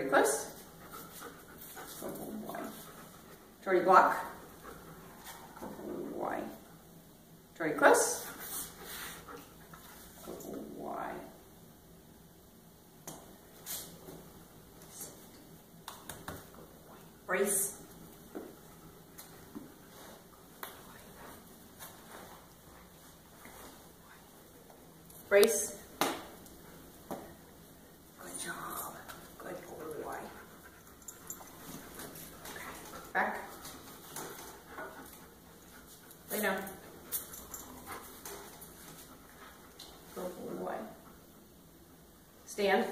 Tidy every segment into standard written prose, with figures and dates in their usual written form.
Pretty close. Y. Jordie block. Y. Jordie close. Y. Brace. Brace. Good job. Good boy. Okay. Back. Lay down. Good boy. Stand.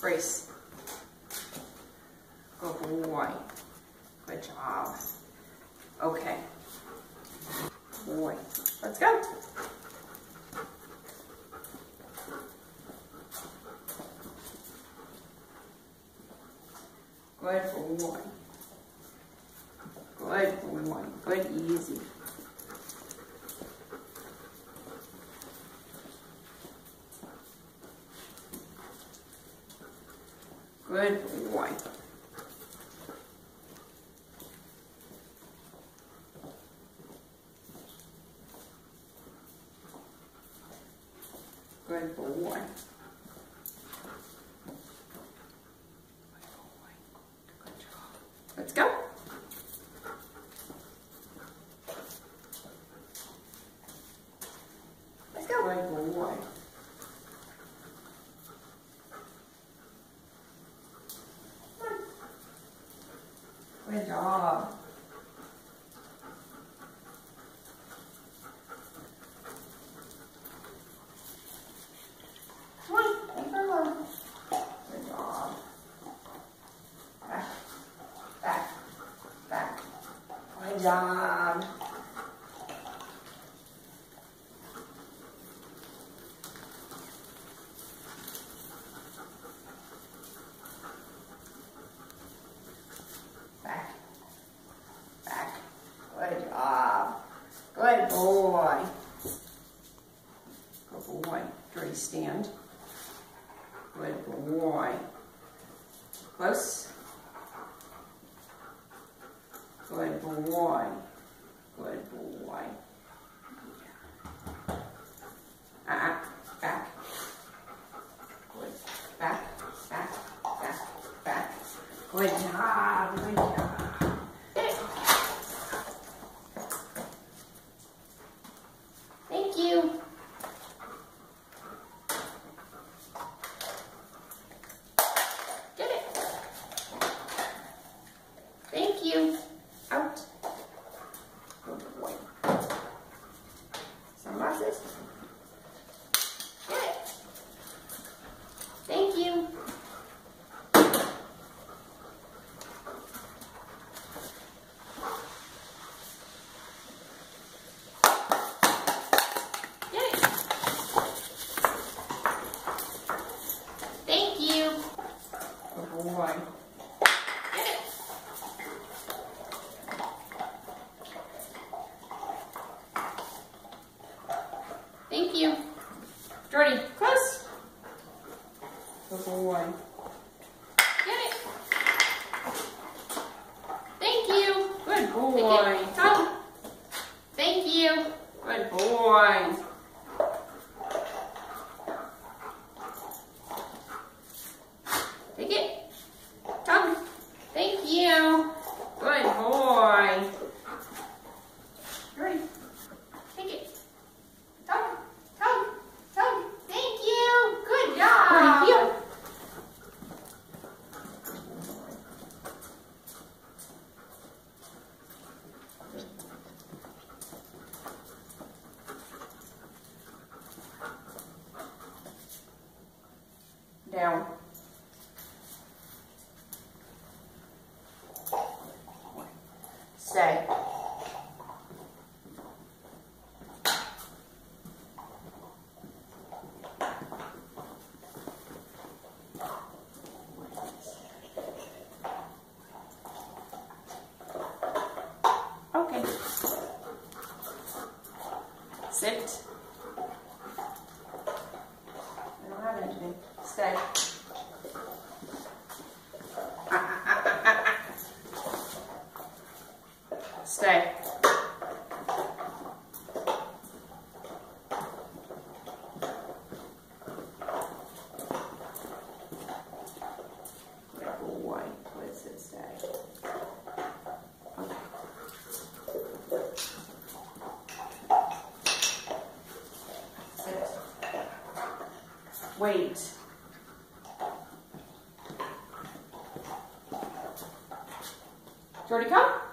Brace. Good boy. Good job. Okay. Boy. Let's go. Good boy. Good boy. Good, easy. Good boy. Good boy. Let's go. Let's go. Good boy. Good job. Good job. Back. Back. Good job. Good boy. Good boy. Jordie, stand. Good boy. Close. Good boy. Good boy. Back. Good. Back. Good job. Good job. Thank you. Did it. Thank you. Out. Good boy. Sunglasses. Good. Thank you. Good. Thank you. Good boy. Thank you. Jordie, close. Good boy. Get it. Thank you. Good boy. Come. Thank you. Good boy. Take it. Come. Thank you. Good boy. Jordie. Down. Stay. Okay. Sit. Stay. Stay. Wait. Jordie, come.